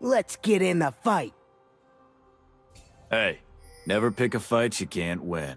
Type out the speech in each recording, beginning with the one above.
Let's get in the fight. Hey, never pick a fight you can't win.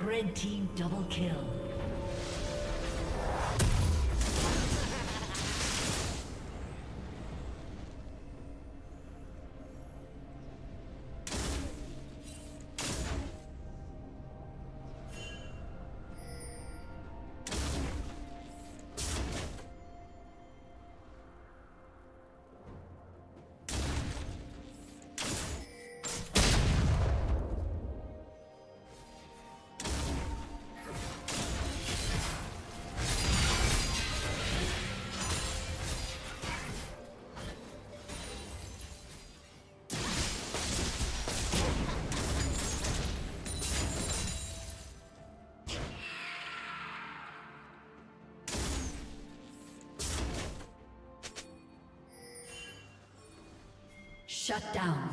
Red team double kill. Shut down.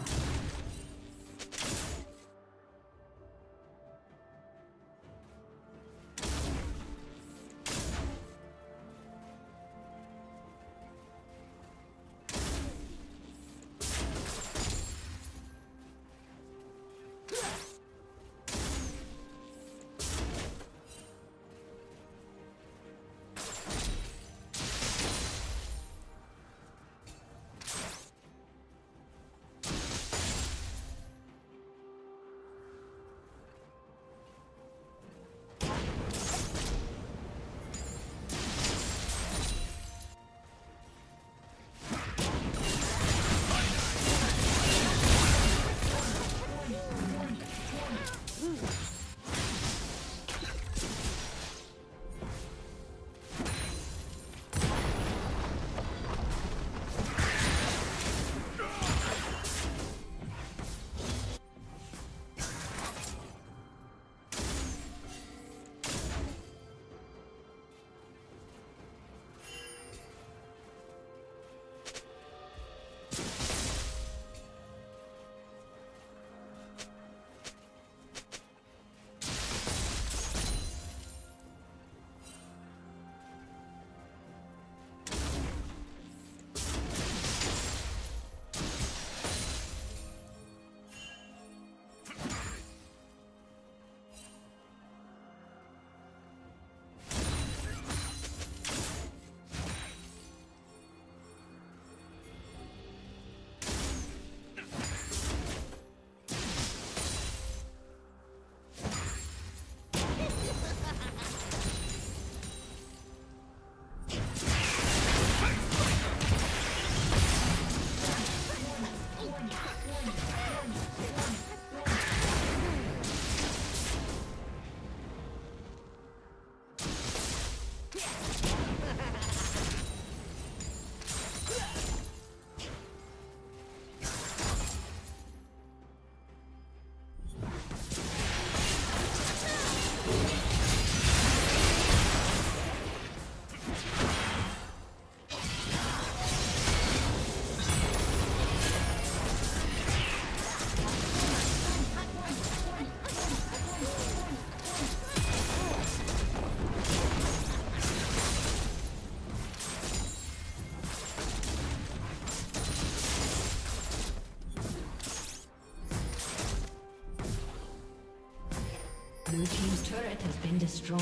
turret has been destroyed.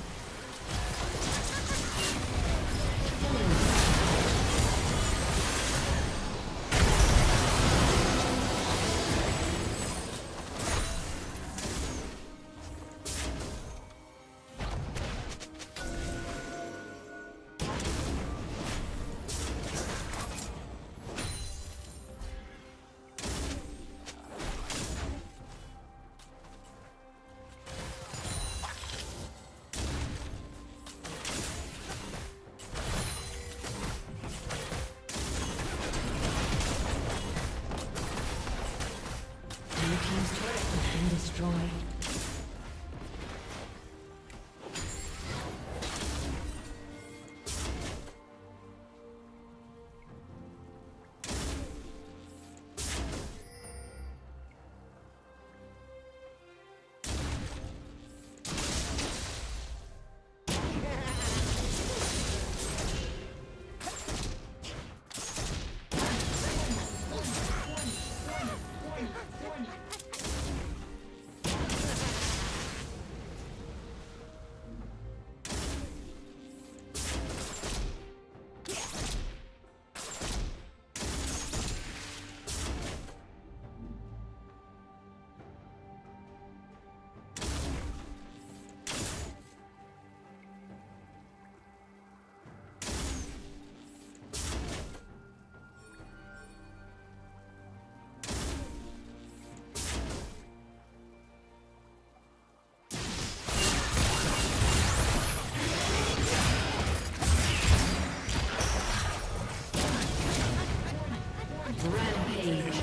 Rampage.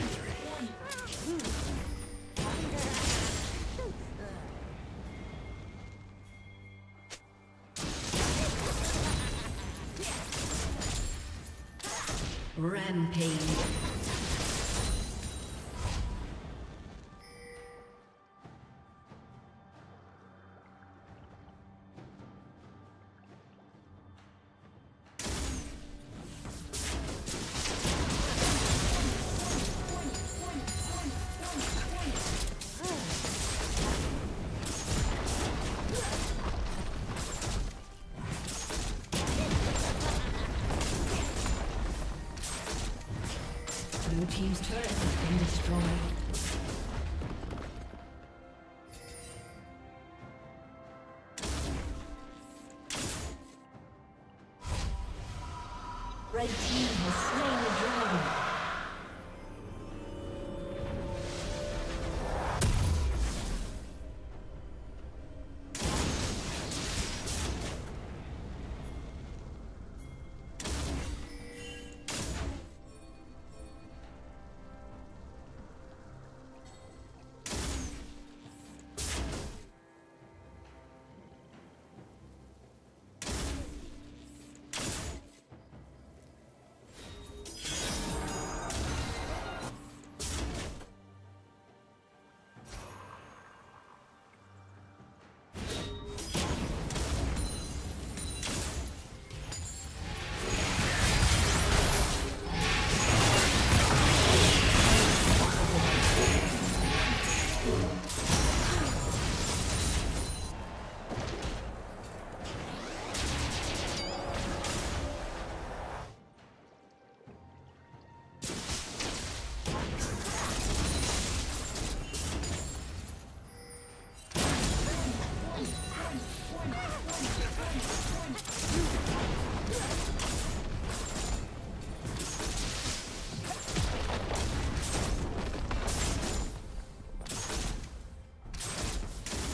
Rampage. Blue team's turret has been destroyed.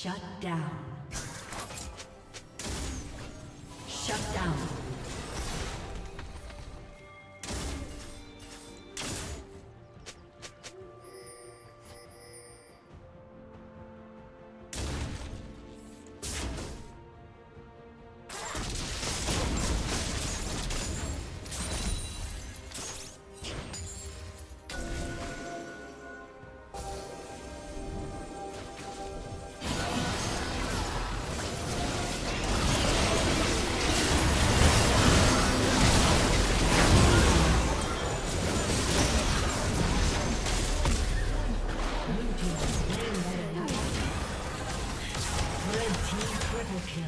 Shut down. Shut down. Triple kill.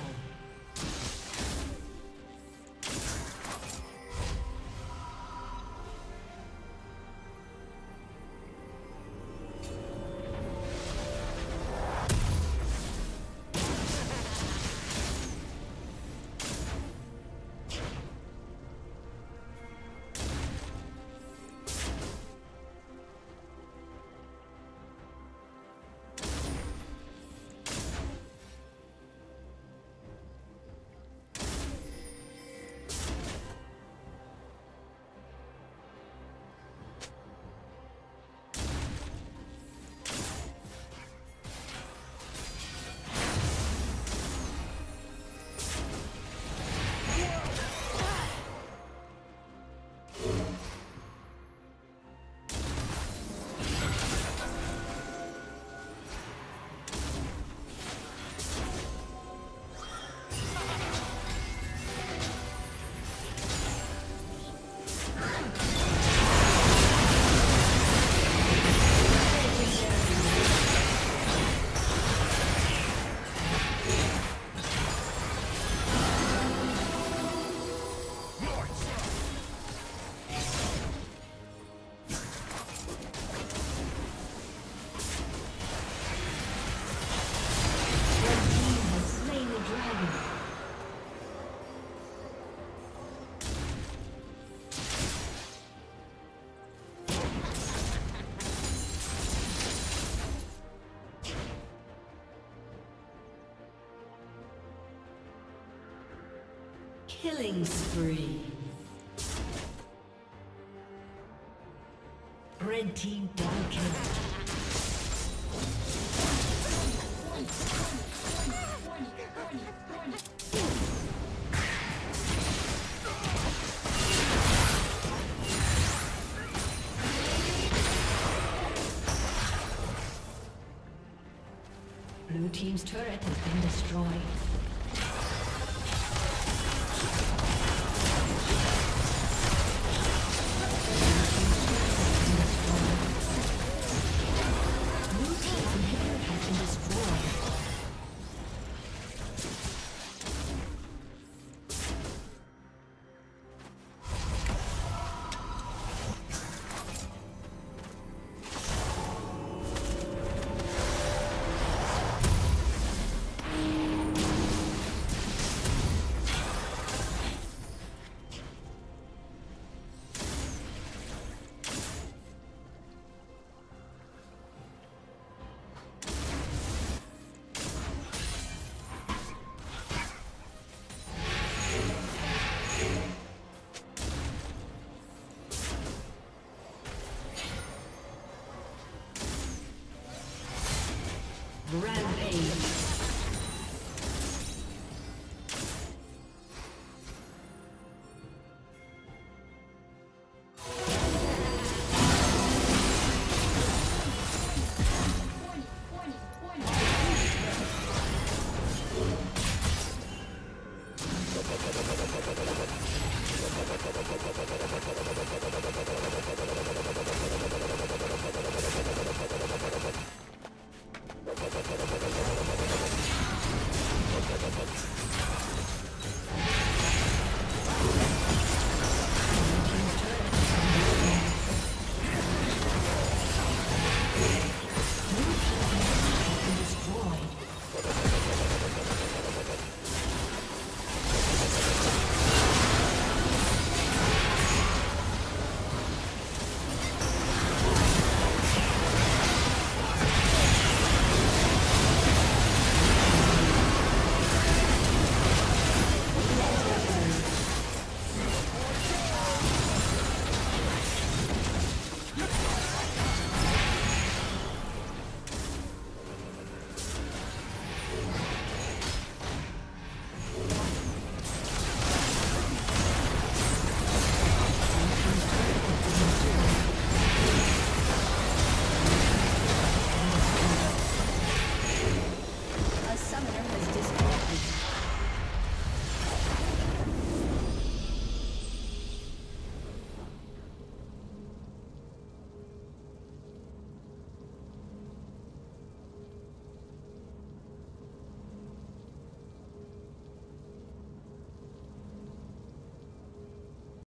Killing spree. Red team double kill. Blue team's turret has been destroyed. Rampage.